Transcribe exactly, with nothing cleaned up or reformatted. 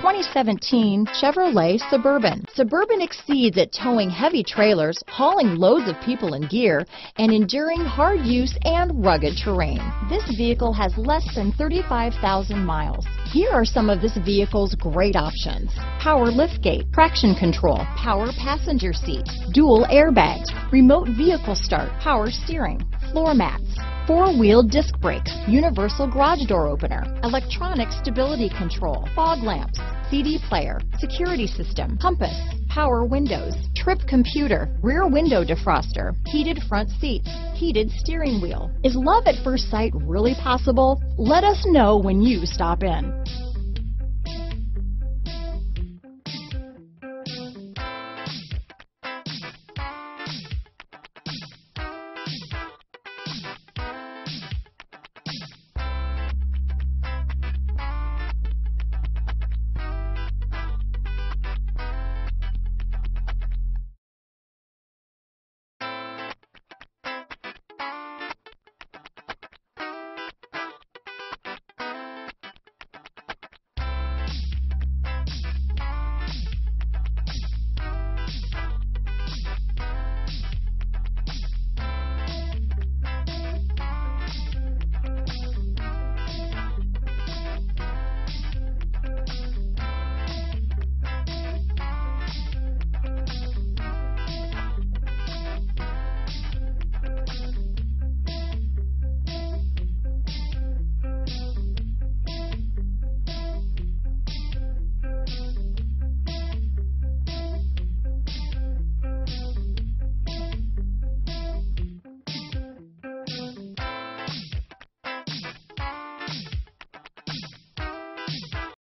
twenty seventeen Chevrolet Suburban. Suburban exceeds at towing heavy trailers, hauling loads of people and gear, and enduring hard use and rugged terrain. This vehicle has less than thirty-five thousand miles. Here are some of this vehicle's great options: power liftgate, traction control, power passenger seat, dual airbags, remote vehicle start, power steering, floor mats, four-wheel disc brakes, universal garage door opener, electronic stability control, fog lamps, C D player, security system, compass, power windows, trip computer, rear window defroster, heated front seats, heated steering wheel. Is love at first sight really possible? Let us know when you stop in.